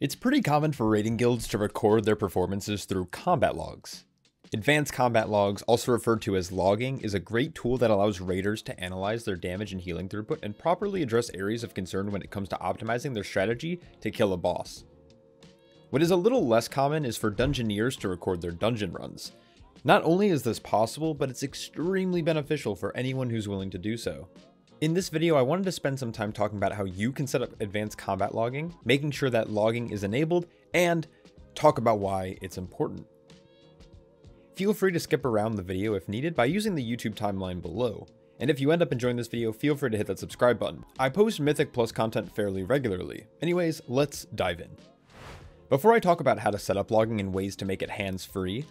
It's pretty common for raiding guilds to record their performances through combat logs. Advanced combat logs, also referred to as logging, is a great tool that allows raiders to analyze their damage and healing throughput and properly address areas of concern when it comes to optimizing their strategy to kill a boss. What is a little less common is for dungeoneers to record their dungeon runs. Not only is this possible, but it's extremely beneficial for anyone who's willing to do so. In this video, I wanted to spend some time talking about how you can set up advanced combat logging, making sure that logging is enabled, and talk about why it's important. Feel free to skip around the video if needed by using the YouTube timeline below. And if you end up enjoying this video, feel free to hit that subscribe button. I post Mythic+ content fairly regularly. Anyways, let's dive in. Before I talk about how to set up logging and ways to make it hands-free,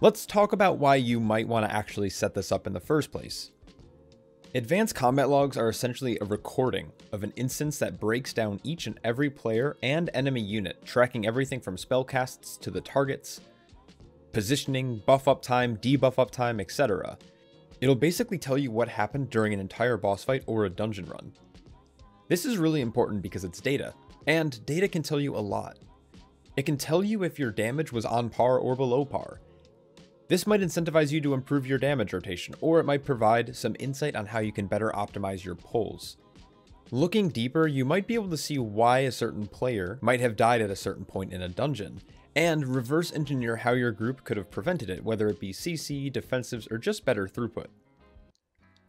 let's talk about why you might want to actually set this up in the first place. Advanced combat logs are essentially a recording of an instance that breaks down each and every player and enemy unit, tracking everything from spellcasts to the targets, positioning, buff up time, debuff up time, etc. It'll basically tell you what happened during an entire boss fight or a dungeon run. This is really important because it's data, and data can tell you a lot. It can tell you if your damage was on par or below par. This might incentivize you to improve your damage rotation, or it might provide some insight on how you can better optimize your pulls. Looking deeper, you might be able to see why a certain player might have died at a certain point in a dungeon, and reverse engineer how your group could have prevented it, whether it be CC, defensives, or just better throughput.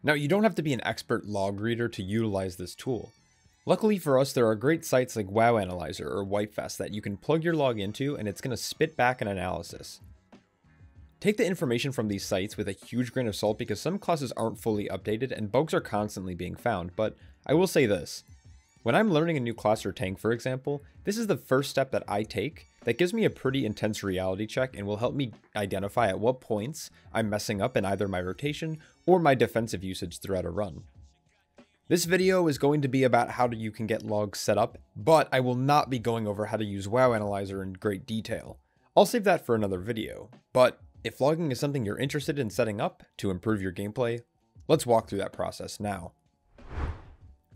Now, you don't have to be an expert log reader to utilize this tool. Luckily for us, there are great sites like WoW Analyzer or Wipefest that you can plug your log into and it's going to spit back an analysis. Take the information from these sites with a huge grain of salt because some classes aren't fully updated and bugs are constantly being found, but I will say this. When I'm learning a new class or tank, for example, this is the first step that I take that gives me a pretty intense reality check and will help me identify at what points I'm messing up in either my rotation or my defensive usage throughout a run. This video is going to be about how you can get logs set up, but I will not be going over how to use WoW Analyzer in great detail. I'll save that for another video, but if logging is something you're interested in setting up to improve your gameplay, let's walk through that process now.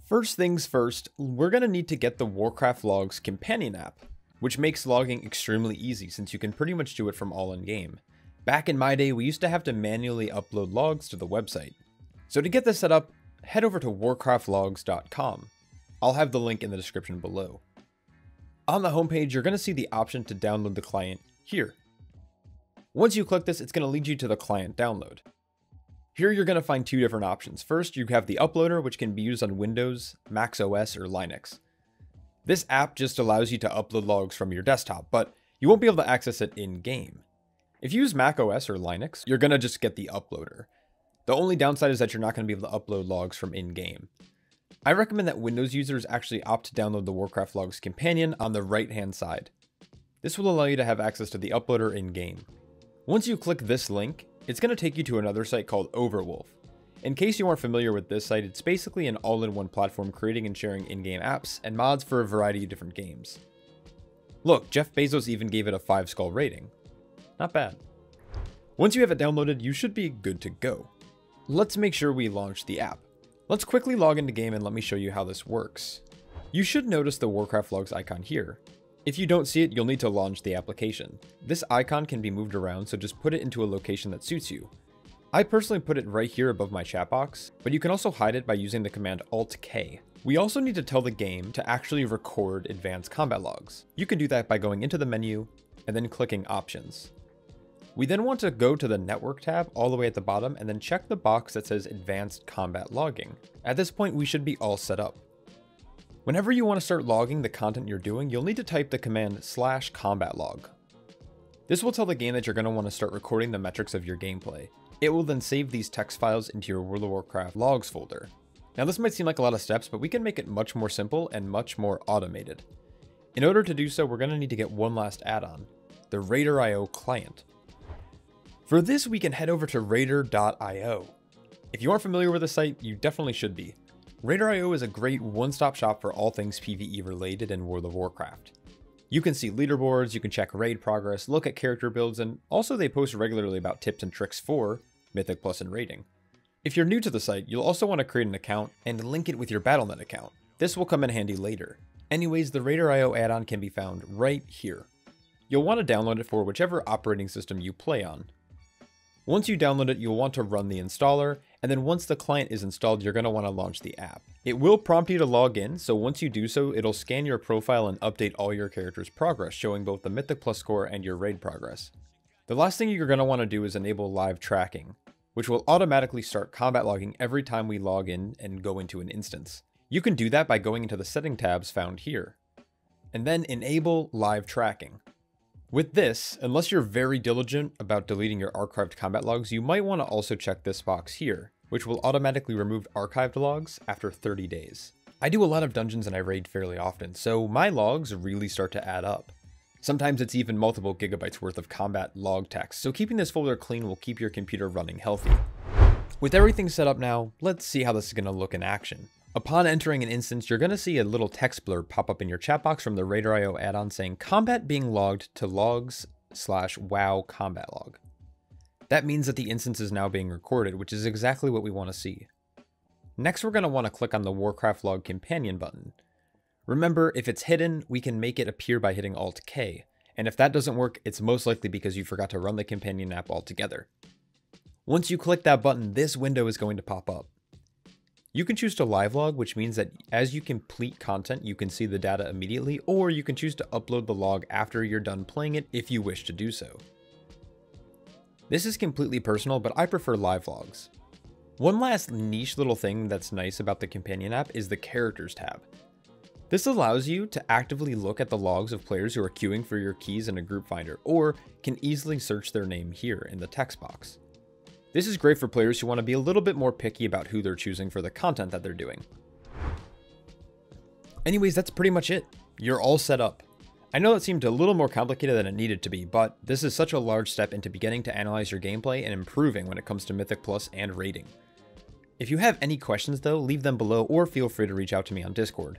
First things first, we're going to need to get the Warcraft Logs companion app, which makes logging extremely easy since you can pretty much do it from all in-game. Back in my day, we used to have to manually upload logs to the website. So to get this set up, head over to warcraftlogs.com. I'll have the link in the description below. On the homepage, you're going to see the option to download the client here. Once you click this, it's going to lead you to the client download. Here you're going to find two different options. First, you have the uploader, which can be used on Windows, Mac OS, or Linux. This app just allows you to upload logs from your desktop, but you won't be able to access it in-game. If you use Mac OS or Linux, you're going to just get the uploader. The only downside is that you're not going to be able to upload logs from in-game. I recommend that Windows users actually opt to download the Warcraft Logs companion on the right-hand side. This will allow you to have access to the uploader in-game. Once you click this link, it's going to take you to another site called Overwolf. In case you aren't familiar with this site, it's basically an all-in-one platform creating and sharing in-game apps and mods for a variety of different games. Look, Jeff Bezos even gave it a 5-skull rating. Not bad. Once you have it downloaded, you should be good to go. Let's make sure we launch the app. Let's quickly log into game and let me show you how this works. You should notice the Warcraft Logs icon here. If you don't see it, you'll need to launch the application. This icon can be moved around, so just put it into a location that suits you. I personally put it right here above my chat box, but you can also hide it by using the command Alt-K. We also need to tell the game to actually record advanced combat logs. You can do that by going into the menu and then clicking Options. We then want to go to the Network tab all the way at the bottom and then check the box that says Advanced Combat Logging. At this point, we should be all set up. Whenever you want to start logging the content you're doing, you'll need to type the command /combat log. This will tell the game that you're going to want to start recording the metrics of your gameplay. It will then save these text files into your World of Warcraft logs folder. Now this might seem like a lot of steps, but we can make it much more simple and much more automated. In order to do so, we're going to need to get one last add-on, the Raider.io client. For this, we can head over to Raider.io. If you aren't familiar with the site, you definitely should be. Raider.io is a great one-stop shop for all things PvE related in World of Warcraft. You can see leaderboards, you can check raid progress, look at character builds, and also they post regularly about tips and tricks for Mythic+ and raiding. If you're new to the site, you'll also want to create an account and link it with your Battle.net account. This will come in handy later. Anyways, the Raider.io add-on can be found right here. You'll want to download it for whichever operating system you play on. Once you download it, you'll want to run the installer, and then once the client is installed, you're going to want to launch the app. It will prompt you to log in, so once you do so, it'll scan your profile and update all your character's progress, showing both the Mythic+ score and your raid progress. The last thing you're going to want to do is enable live tracking, which will automatically start combat logging every time we log in and go into an instance. You can do that by going into the setting tabs found here, and then enable live tracking. With this, unless you're very diligent about deleting your archived combat logs, you might want to also check this box here, which will automatically remove archived logs after 30 days. I do a lot of dungeons and I raid fairly often, so my logs really start to add up. Sometimes it's even multiple gigabytes worth of combat log text, so keeping this folder clean will keep your computer running healthy. With everything set up now, let's see how this is going to look in action. Upon entering an instance, you're going to see a little text blurb pop up in your chat box from the Raider.io add-on saying combat being logged to logs/wow combat log. That means that the instance is now being recorded, which is exactly what we want to see. Next, we're going to want to click on the Warcraft Log Companion button. Remember, if it's hidden, we can make it appear by hitting Alt-K, and if that doesn't work, it's most likely because you forgot to run the companion app altogether. Once you click that button, this window is going to pop up. You can choose to live log, which means that as you complete content, you can see the data immediately, or you can choose to upload the log after you're done playing it if you wish to do so. This is completely personal, but I prefer live logs. One last niche little thing that's nice about the companion app is the characters tab. This allows you to actively look at the logs of players who are queuing for your keys in a group finder, or can easily search their name here in the text box. This is great for players who want to be a little bit more picky about who they're choosing for the content that they're doing. Anyways, that's pretty much it. You're all set up. I know that seemed a little more complicated than it needed to be, but this is such a large step into beginning to analyze your gameplay and improving when it comes to Mythic+ and raiding. If you have any questions though, leave them below or feel free to reach out to me on Discord.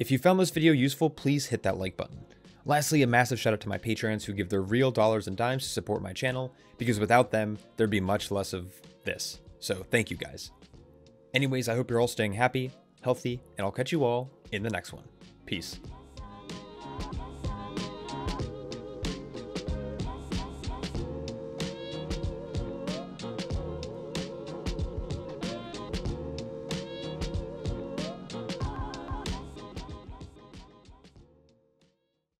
If you found this video useful, please hit that like button. Lastly, a massive shout out to my Patreons who give their real dollars and dimes to support my channel, because without them, there'd be much less of this. So thank you guys. Anyways, I hope you're all staying happy, healthy, and I'll catch you all in the next one. Peace.